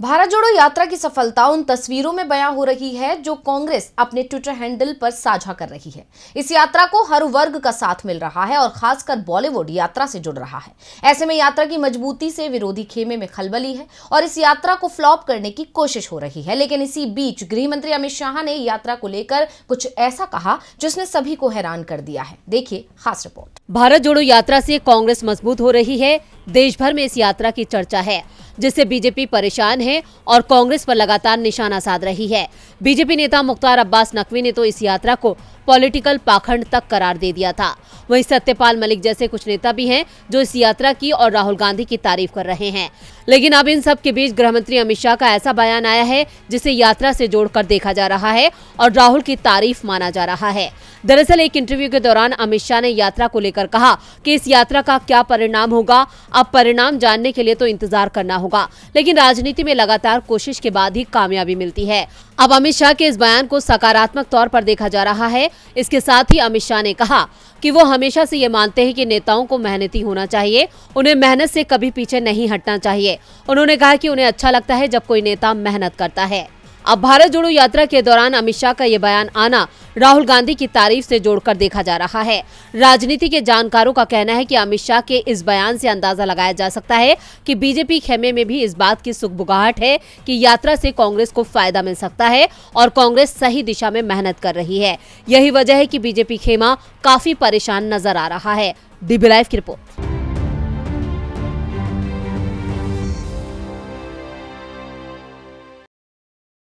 भारत जोड़ो यात्रा की सफलता उन तस्वीरों में बयां हो रही है जो कांग्रेस अपने ट्विटर हैंडल पर साझा कर रही है। इस यात्रा को हर वर्ग का साथ मिल रहा है और खासकर बॉलीवुड यात्रा से जुड़ रहा है। ऐसे में यात्रा की मजबूती से विरोधी खेमे में खलबली है और इस यात्रा को फ्लॉप करने की कोशिश हो रही है। लेकिन इसी बीच गृह मंत्री अमित शाह ने यात्रा को लेकर कुछ ऐसा कहा जिसने सभी को हैरान कर दिया है। देखिए खास रिपोर्ट। भारत जोड़ो यात्रा से कांग्रेस मजबूत हो रही है। देश भर में इस यात्रा की चर्चा है, जिससे बीजेपी परेशान है और कांग्रेस पर लगातार निशाना साध रही है। बीजेपी नेता मुख्तार अब्बास नकवी ने तो इस यात्रा को पॉलिटिकल पाखंड तक करार दे दिया था। वहीं सत्यपाल मलिक जैसे कुछ नेता भी हैं जो इस यात्रा की और राहुल गांधी की तारीफ कर रहे हैं। लेकिन अब इन सब के बीच गृह मंत्री अमित शाह का ऐसा बयान आया है जिसे यात्रा से जोड़कर देखा जा रहा है और राहुल की तारीफ माना जा रहा है। दरअसल एक इंटरव्यू के दौरान अमित शाह ने यात्रा को लेकर कहा कि इस यात्रा का क्या परिणाम होगा, अब परिणाम जानने के लिए तो इंतजार करना होगा, लेकिन राजनीति में लगातार कोशिश के बाद ही कामयाबी मिलती है। अब अमित शाह के इस बयान को सकारात्मक तौर पर देखा जा रहा है। इसके साथ ही अमित शाह ने कहा कि वो हमेशा से ये मानते हैं कि नेताओं को मेहनती होना चाहिए, उन्हें मेहनत से कभी पीछे नहीं हटना चाहिए। उन्होंने कहा कि उन्हें अच्छा लगता है जब कोई नेता मेहनत करता है। अब भारत जोड़ो यात्रा के दौरान अमित शाह का ये बयान आना राहुल गांधी की तारीफ से जोड़कर देखा जा रहा है। राजनीति के जानकारों का कहना है कि अमित शाह के इस बयान से अंदाजा लगाया जा सकता है कि बीजेपी खेमे में भी इस बात की सुगबुगाहट है कि यात्रा से कांग्रेस को फायदा मिल सकता है और कांग्रेस सही दिशा में मेहनत कर रही है। यही वजह है कि बीजेपी खेमा काफी परेशान नजर आ रहा है। डीबी लाइव की रिपोर्ट।